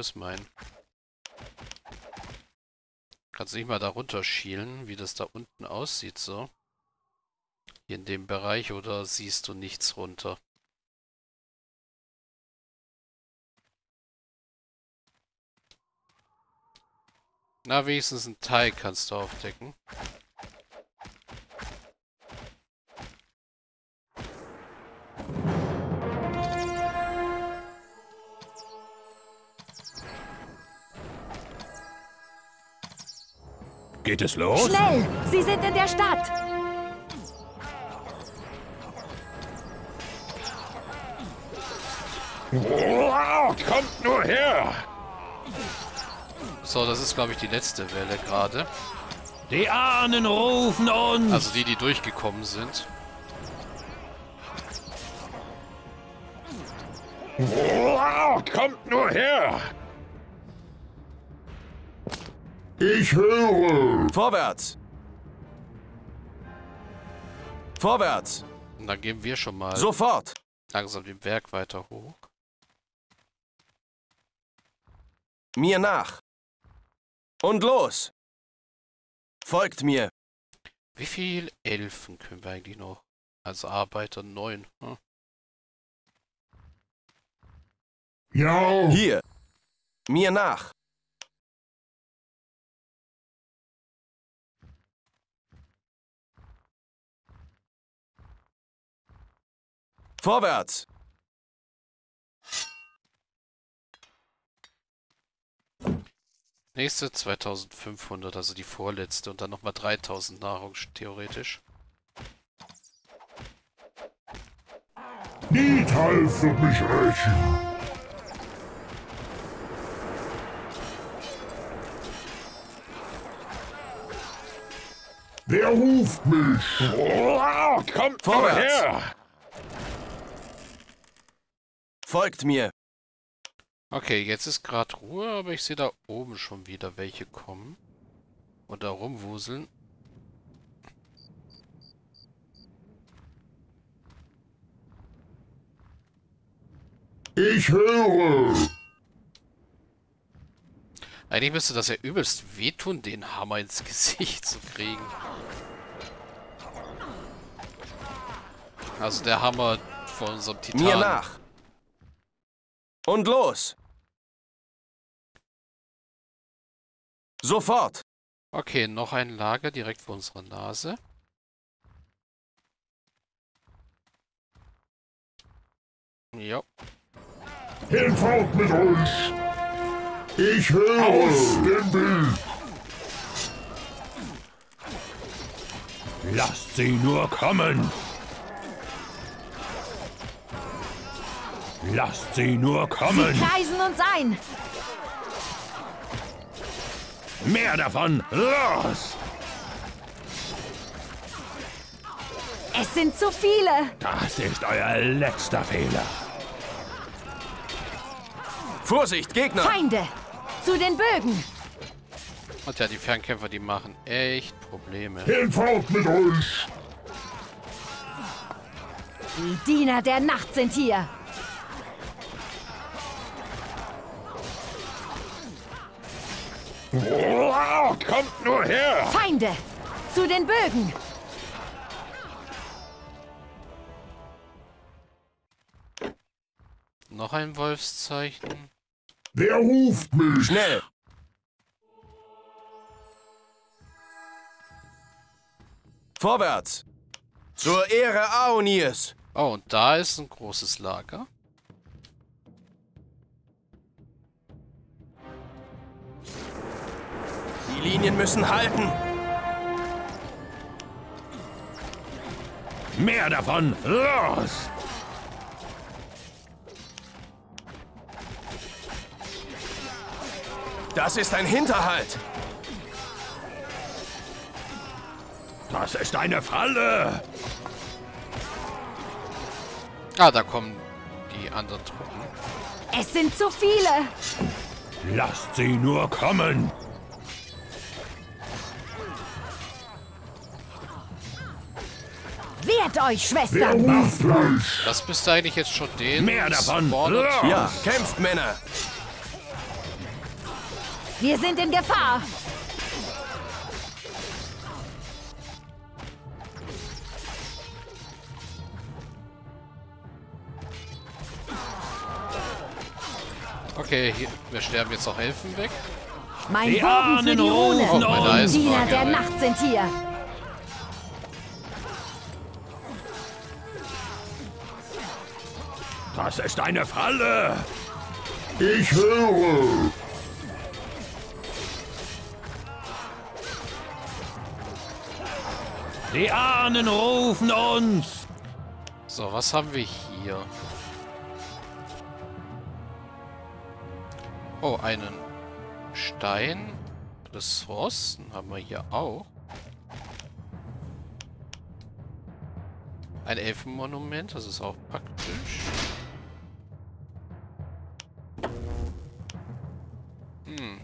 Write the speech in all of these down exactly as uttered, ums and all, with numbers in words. ist mein? Kannst nicht mal da runter schielen, wie das da unten aussieht, so. Hier in dem Bereich, oder siehst du nichts runter? Na, wenigstens einen Teil kannst du aufdecken. Geht es los? Schnell! Sie sind in der Stadt! Wow, kommt nur her! So, das ist, glaube ich, die letzte Welle gerade. Die Ahnen rufen uns! Also die, die durchgekommen sind. Wow, kommt nur her! Ich höre! Vorwärts! Vorwärts! Und dann gehen wir schon mal sofort langsam den Berg weiter hoch. Mir nach! Und los! Folgt mir! Wie viel Elfen können wir eigentlich noch? Als Arbeiter neun. Hm? Ja! Hier! Mir nach! Vorwärts! Nächste zweitausendfünfhundert, also die vorletzte. Und dann nochmal dreitausend Nahrung, theoretisch. Die Teil für mich rächen! Wer ruft mich? Oh, kommt vorwärts! Her. Folgt mir! Okay, jetzt ist gerade Ruhe, aber ich sehe da oben schon wieder welche kommen und da rumwuseln. Ich höre! Eigentlich müsste das ja übelst wehtun, den Hammer ins Gesicht zu kriegen. Also der Hammer von unserem Titan. Mir nach! Und los! Sofort! Okay, noch ein Lager direkt vor unserer Nase. Ja. Hinfort mit uns! Ich höre aus dem Bild! Lasst sie nur kommen! Lasst sie nur kommen! Sie kreisen uns ein! Mehr davon! Los! Es sind zu viele! Das ist euer letzter Fehler! Vorsicht, Gegner! Feinde! Zu den Bögen! Und ja, die Fernkämpfer, die machen echt Probleme. Hinfort mit uns! Die Diener der Nacht sind hier! Wow, kommt nur her! Feinde! Zu den Bögen! Noch ein Wolfszeichen. Wer ruft mich? Schnell! Vorwärts! Zur Ehre Aoniers! Oh, und da ist ein großes Lager. Die Linien müssen halten! Mehr davon! Los! Das ist ein Hinterhalt! Das ist eine Falle! Ah, da kommen die anderen Truppen. Es sind zu viele! Lasst sie nur kommen! Wehrt euch, Schwestern! Das müsste eigentlich jetzt schon den... Mehr davon! Ja, kämpft, Männer! Wir sind in Gefahr! Okay, hier, wir sterben jetzt noch Elfen weg. Mein die Bogen für die Rune. Oh, meine die Diener der weg. Nacht sind hier. Das ist eine Falle. Ich höre. Die Ahnen rufen uns. So, was haben wir hier? Oh, einen Stein. Ressourcen haben wir hier auch. Ein Elfenmonument, das ist auch praktisch. Hm.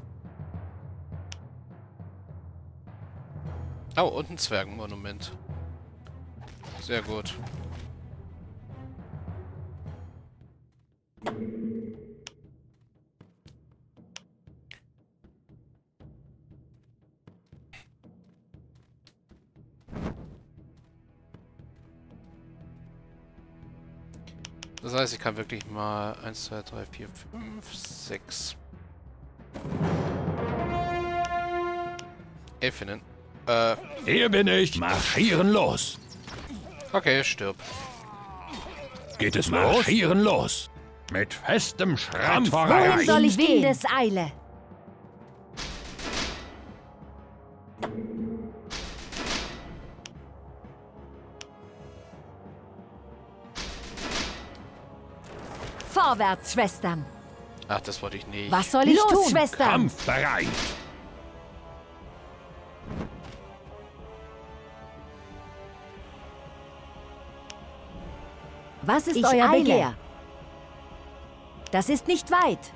Oh, und ein Zwergenmonument. Sehr gut. Das heißt, ich kann wirklich mal eins, zwei, drei, vier, fünf, sechs Elfinnen. Äh. Hier bin ich. Marschieren los. Okay, stirb. Geht es los? Marschieren los. Mit festem Schritt voran. Wohin soll ich gehen? Windeseile. Vorwärts, Schwestern! Ach, das wollte ich nicht. Was soll ich los, tun, Schwestern? Kampfbereit! Was ist ich euer eile. Begehr? Das ist nicht weit.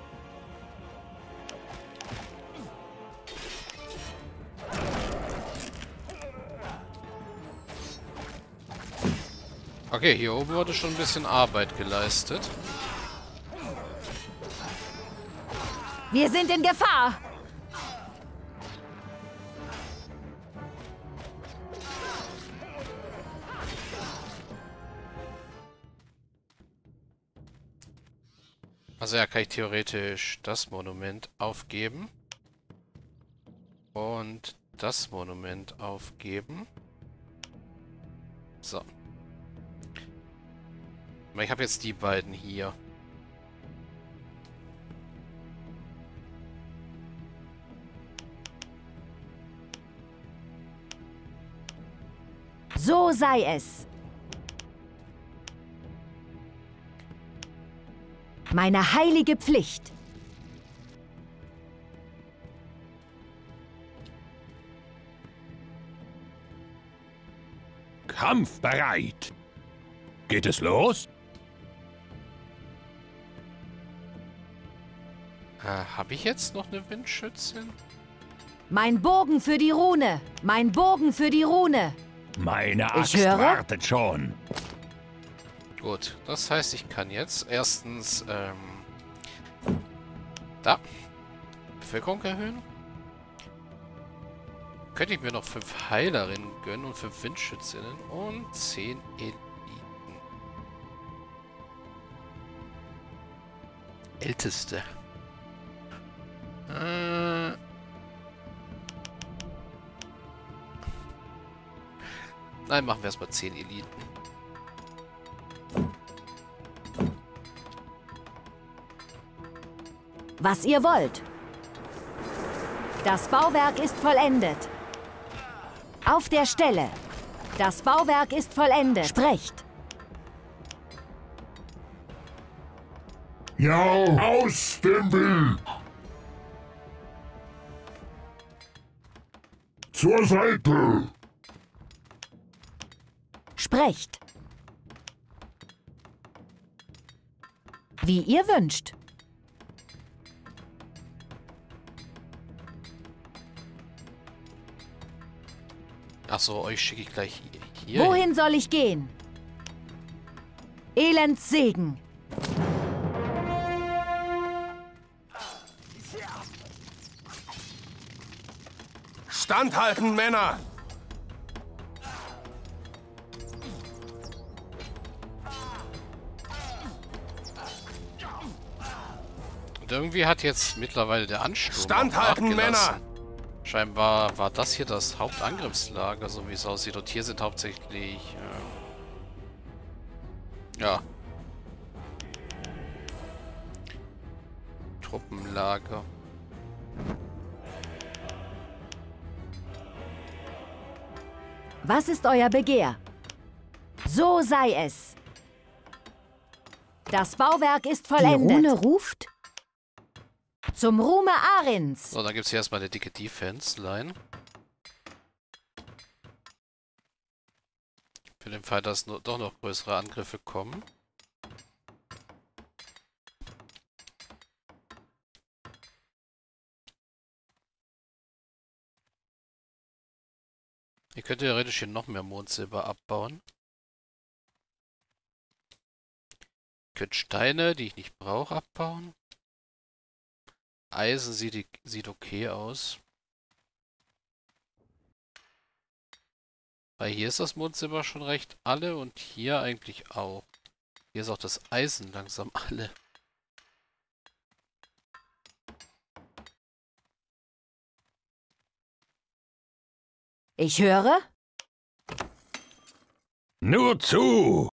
Okay, hier oben wurde schon ein bisschen Arbeit geleistet. Wir sind in Gefahr! Also ja, kann ich theoretisch das Monument aufgeben. Und das Monument aufgeben. So. Ich habe jetzt die beiden hier. So sei es. Meine heilige Pflicht. Kampfbereit. Geht es los? Äh, habe ich jetzt noch eine Windschützin? Mein Bogen für die Rune. Mein Bogen für die Rune. Meine Axt wartet schon. Gut, das heißt, ich kann jetzt erstens, ähm, da, Bevölkerung erhöhen. Könnte ich mir noch fünf Heilerinnen gönnen und fünf Windschützinnen und zehn Eliten. Älteste. Äh... Nein, machen wir erstmal zehn Eliten. Was ihr wollt. Das Bauwerk ist vollendet. Auf der Stelle. Das Bauwerk ist vollendet. Sprecht. Ja, aus dem Bild. Zur Seite. Sprecht. Wie ihr wünscht. Achso, euch schicke ich gleich hier. Wohin soll ich gehen? Elends Segen. Standhalten, Männer! Und irgendwie hat jetzt mittlerweile der Ansturm Standhalten, Männer! Scheinbar war das hier das Hauptangriffslager, so wie es aussieht. Und hier sind hauptsächlich... Äh, ja. Truppenlager. Was ist euer Begehr? So sei es. Das Bauwerk ist vollendet. Die Rune ruft zum Ruhme Arins. So, dann gibt es hier erstmal eine dicke Defense-Line. Für den Fall, dass doch noch größere Angriffe kommen. Ihr könnt theoretisch hier noch mehr Mondsilber abbauen. Ihr könnt Steine, die ich nicht brauche, abbauen. Eisen sieht, sieht okay aus. Weil hier ist das Mondsilber schon recht alle und hier eigentlich auch. Hier ist auch das Eisen langsam alle. Ich höre. Nur zu.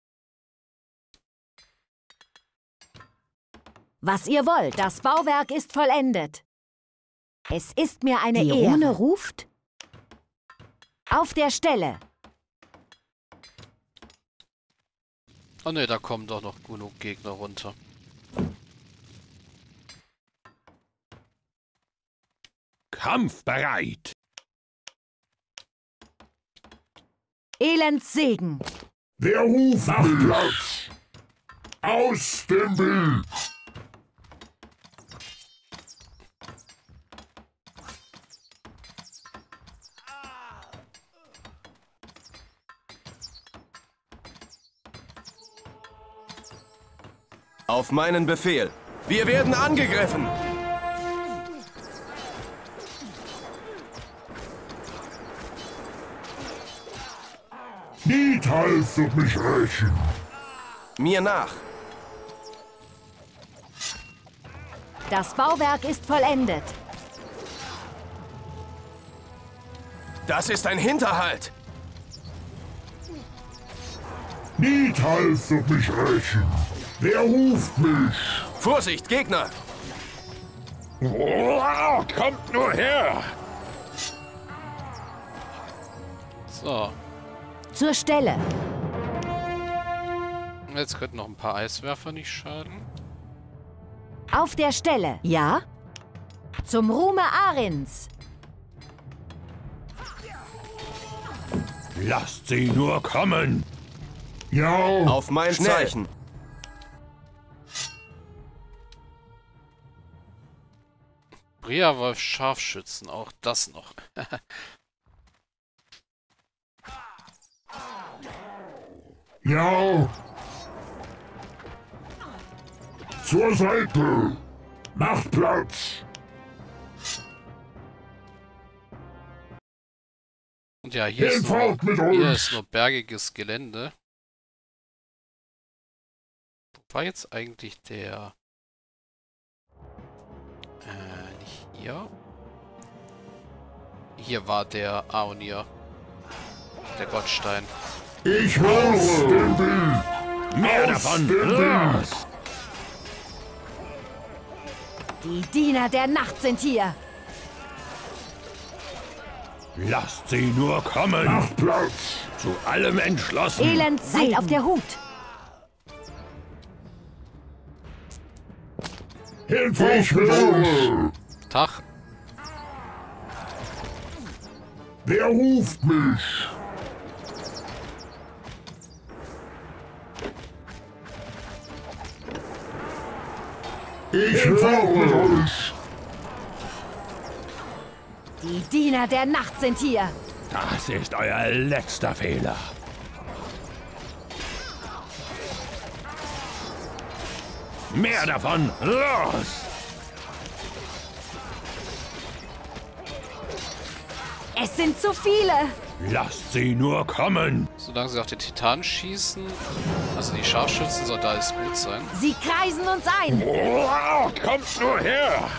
Was ihr wollt, das Bauwerk ist vollendet. Es ist mir eine Ehre. Die Rune ruft. Auf der Stelle. Oh ne, da kommen doch noch genug Gegner runter. Kampfbereit. Elends Segen. Der Ruf macht Platz. Aus dem Bild. Auf meinen Befehl. Wir werden angegriffen. Niedhals wird mich rächen. Mir nach. Das Bauwerk ist vollendet. Das ist ein Hinterhalt. Niedhals wird mich rächen. Wer ruft mich? Vorsicht, Gegner! Wow, kommt nur her! So. Zur Stelle. Jetzt könnten noch ein paar Eiswerfer nicht schaden. Auf der Stelle. Ja. Zum Ruhme Arins. Lasst sie nur kommen. Ja. Auf mein Schnell. Zeichen. Briarwolf Scharfschützen. Auch das noch. Ja! Zur Seite! Macht Platz! Und ja, hier, ist nur, mit uns. Hier ist nur bergiges Gelände. Wo war jetzt eigentlich der... Äh, nicht hier. Hier war der Aonier. Der Gottstein. Ich höre! Mehr davon! Die Diener der Nacht sind hier! Lasst sie nur kommen! Macht Platz! Zu allem entschlossen! Elend, seid auf der Hut! Hilfe! Ich höre! Tag! Wer ruft mich? Ich höre euch! Die Diener der Nacht sind hier! Das ist euer letzter Fehler! Mehr davon! Los! Es sind zu viele. Lasst sie nur kommen. Solange sie auf den Titanen schießen, also die Scharfschützen, soll da alles gut sein. Sie kreisen uns ein. Wow, kommst du her.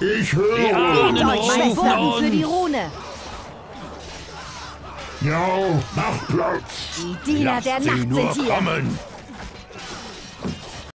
Ich höre ja, Geht euch, Schwestern, für die Rune. Ja, macht Platz. Die Diener Lasst der Nacht sind hier. Kommen.